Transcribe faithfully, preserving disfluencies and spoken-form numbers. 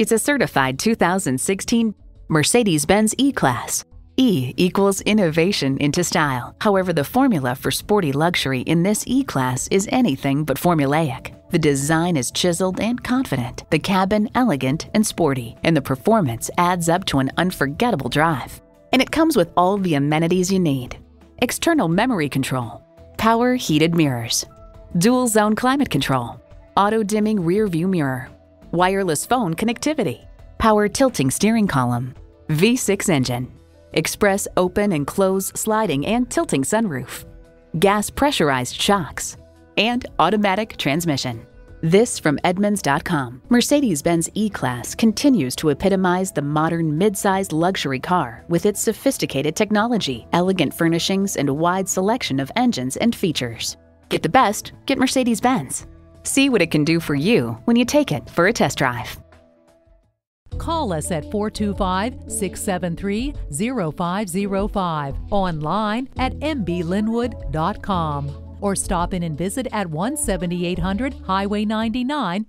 It's a certified two thousand sixteen Mercedes-Benz E-Class. E equals innovation into style. However, the formula for sporty luxury in this E-Class is anything but formulaic. The design is chiseled and confident, the cabin elegant and sporty, and the performance adds up to an unforgettable drive. And it comes with all the amenities you need. External memory control, power heated mirrors, dual zone climate control, auto dimming rear view mirror, wireless phone connectivity, power tilting steering column, V six engine, express open and close sliding and tilting sunroof, gas pressurized shocks, and automatic transmission. This from Edmunds dot com, Mercedes-Benz E-Class continues to epitomize the modern mid-size luxury car with its sophisticated technology, elegant furnishings, and a wide selection of engines and features. Get the best, get Mercedes-Benz. See what it can do for you when you take it for a test drive. Call us at four two five, six seven three, zero five zero five, online at m b lynwood dot com. Or stop in and visit at one seventy-eight hundred Highway ninety-nine